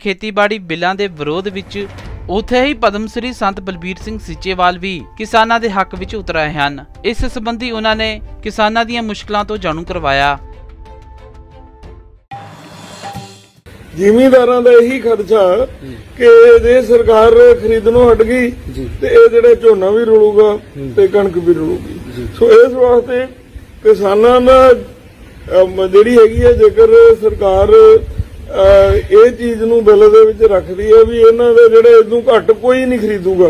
खेतीबाड़ी बिलों के विरोध में उत्थे ही पदमश्री संत बलबीर सिंह सीचेवाल भी किसानों के हक में उतरे हैं। इस संबंधी उन्होंने किसानों दी मुश्किलों तो जाणू करवाया। जिमीदारां दा यही खर्चा कि जे सरकार खरीदनों हट गई तो यह जो झोना भी रुलूगा तो कणक भी रुलूगी। सो इस वास्ते किसानों का जिहड़ी हैगी है, जेकर सरकार ਇਹ ਚੀਜ਼ ਨੂੰ ਬਿੱਲ ਦੇ ਵਿੱਚ ਰੱਖਦੀ ਹੈ ਵੀ ਇਹਨਾਂ ਦੇ ਜਿਹੜੇ ਇਦੋਂ ਘੱਟ ਕੋਈ ਨਹੀਂ ਖਰੀਦੂਗਾ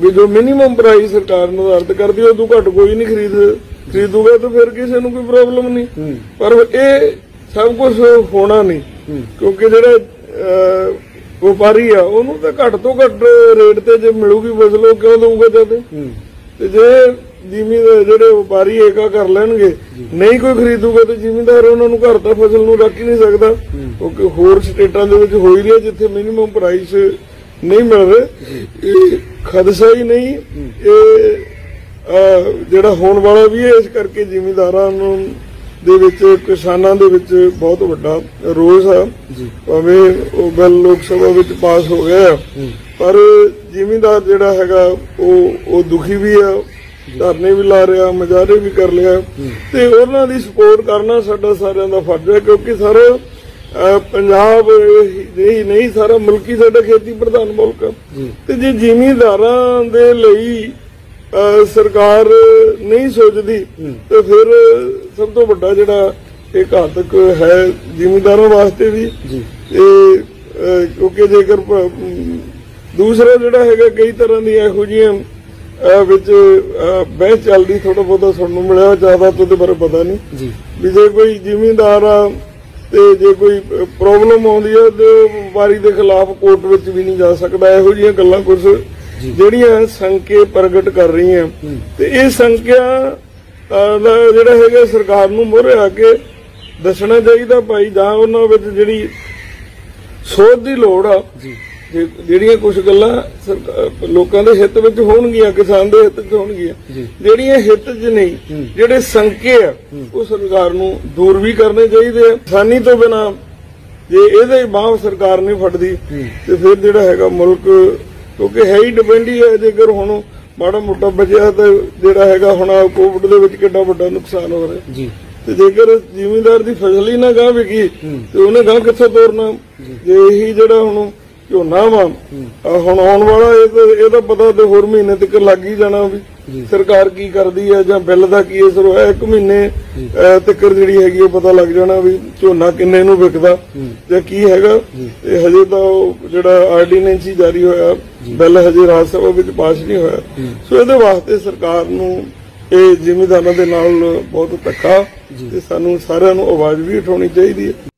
ਵੀ ਜੋ ਮਿਨੀਮਮ ਪ੍ਰਾਈਸ ਸਰਕਾਰ ਨਿਰਧਾਰਿਤ ਕਰਦੀ ਉਦੋਂ ਘੱਟ ਕੋਈ ਨਹੀਂ ਖਰੀਦੂਗਾ ਤਾਂ ਫਿਰ ਕਿਸੇ ਨੂੰ ਕੋਈ ਪ੍ਰੋਬਲਮ ਨਹੀਂ। ਪਰ ਇਹ ਸਭ ਕੁਝ ਹੋਣਾ ਨਹੀਂ, ਕਿਉਂਕਿ ਜਿਹੜਾ ਵਪਾਰੀ ਆ ਉਹਨੂੰ ਤਾਂ ਘੱਟ ਤੋਂ ਘੱਟ ਰੇਟ ਤੇ ਜੇ ਮਿਲੂਗੀ ਫਸਲ ਉਹ ਕਿਉਂ ਦਊਗਾ ਜਦ ਤੇ ਜੇ ਜ਼ਿਮੀਦਾਰ ਜਿਹੜੇ ਵਪਾਰੀ ਏਕਾ ਕਰ ਲੈਣਗੇ ਨਹੀਂ ਕੋਈ ਖਰੀਦੂਗਾ ਤੇ ਜ਼ਿਮੀਦਾਰ ਉਹਨਾਂ ਨੂੰ ਘਰ ਤਾਂ ਫਸਲ ਨੂੰ ਰੱਖ ਹੀ ਨਹੀਂ ਸਕਦਾ। ਕਿਉਂਕਿ ਹੋਰ ਸਟੇਟਾਂ ਦੇ ਵਿੱਚ ਹੋ ਹੀ ਰਿਹਾ ਜਿੱਥੇ ਮਿਨੀਮਮ ਪ੍ਰਾਈਸ ਨਹੀਂ ਮਿਲ ਰਿਹਾ। ਇਹ ਖਦਸ਼ਾ ਹੀ ਨਹੀਂ, ਇਹ ਜਿਹੜਾ ਹੋਣ ਵਾਲਾ ਵੀ ਹੈ। ਇਸ ਕਰਕੇ ਜ਼ਿਮੀਦਾਰਾਂ ਨੂੰ ਦੇ ਵਿੱਚ ਕਿਸਾਨਾਂ ਦੇ ਵਿੱਚ ਬਹੁਤ ਵੱਡਾ ਰੋਸ ਆ। ਭਾਵੇਂ ਉਹ ਬਿੱਲ ਲੋਕ ਸਭਾ ਵਿੱਚ ਪਾਸ ਹੋ ਗਿਆ ਪਰ ਜ਼ਿਮੀਦਾਰ ਜਿਹੜਾ ਹੈਗਾ ਉਹ ਦੁਖੀ ਵੀ ਆ, धरने भी ला रहा, मुजाहरे भी कर लिया। तो उन्होंने सपोर्ट करना साडा सारियां दा फर्ज है, क्योंकि सारा पंजाब ही नहीं सारा मुल्क ही साडा खेती प्रधान मुल्क है। तो जे जिमीदारां दे लई सरकार नहीं सोचदी तो फिर सब तो वड्डा जिहड़ा एक घातक है जिमीदारां वास्ते भी, क्योंकि जेकर दूसरा जिहड़ा हैगा कई तरह दी इहो जिहियां बहस चलती थोड़ा बहुत सुनने मिले, ज्यादा तो बारे पता नहीं भी जे कोई जिमीदार जे कोई प्रॉब्लम आती है तो वारी के खिलाफ कोर्ट में भी नहीं जा सकता। इहो जिहियां गल्लां कुछ जिहड़ियां संके प्रगट कर रही हैं तो ये संख्या जिहड़ा है सरकार नूं मोहरे आके दसना चाहिए भाई जां उन्हां विच जिहड़ी सोध दी लोड़ आ। ਜਿਹੜੀਆਂ कुछ ਗੱਲਾਂ ਲੋਕਾਂ ਦੇ ਹਿੱਤ ਵਿੱਚ ਹੋਣਗੀਆਂ, किसान ਦੇ ਹਿੱਤ ਵਿੱਚ ਹੋਣਗੀਆਂ, ਜਿਹੜੀਆਂ ਹਿੱਤ 'ਚ ਨਹੀਂ ਜਿਹੜੇ ਸੰਕੇ ਆ ਉਹ ਸਰਕਾਰ ਨੂੰ ਦੂਰ ਵੀ ਕਰਨੇ ਚਾਹੀਦੇ ਆ। ਕਿਸਾਨੀ ਤੋਂ ਬਿਨਾ ਜੇ ਇਹਦੇ ਬਾਹ ਸਰਕਾਰ ਨਹੀਂ ਫੜਦੀ ਤੇ ਫਿਰ ਜਿਹੜਾ ਹੈਗਾ ਮੁਲਕ ਕਿਉਂਕਿ ਹੈ ਹੀ ਡਿਪੈਂਡੀ ਹੈ। ਜੇਕਰ ਹੁਣ ਮਾੜਾ ਮੋਟਾ ਬਚਿਆ ਤਾਂ ਜਿਹੜਾ ਹੈਗਾ ਹੁਣ ਕੋਵਿਡ ਦੇ ਵਿੱਚ ਕਿੰਨਾ ਵੱਡਾ ਨੁਕਸਾਨ ਹੋ ਰਿਹਾ ਜੀ। तो जेकर ਜ਼ਿਮੀਂਦਾਰ ਦੀ ਫਸਲ ਹੀ ਨਾ ਗਾਹ ਵਿਕੀ ਤੇ ਉਹਨੇ ਗਾਹ ਕਿੱਥੋਂ ਤੋਰਨਾ। ਜੇ ਇਹੀ ਜਿਹੜਾ ਹੁਣ झोना वा हम आने वाला एदा पता तो होर महीने तक लग ही जाना भी सरकार की करती है जां बिल का की असर होया। एक महीने तक जिहड़ी हैगी पता लग जाना भी झोना किन्ने नूं विकदा जां की हैगा। हजे तो जिहड़ा आर्डीनेंस ही जारी होया, बिल हजे राज सभा विच पास नहीं होया। सो इहदे वास्ते सरकार नूं ਇਹ ਜ਼ਿਮੀਂਦਾਰਾਂ ਦੇ ਨਾਲ ਬਹੁਤ ਧੱਕਾ ਤੇ ਸਾਨੂੰ ਸਾਰਿਆਂ ਨੂੰ ਆਵਾਜ਼ ਵੀ ਉਠਾਉਣੀ ਚਾਹੀਦੀ ਹੈ।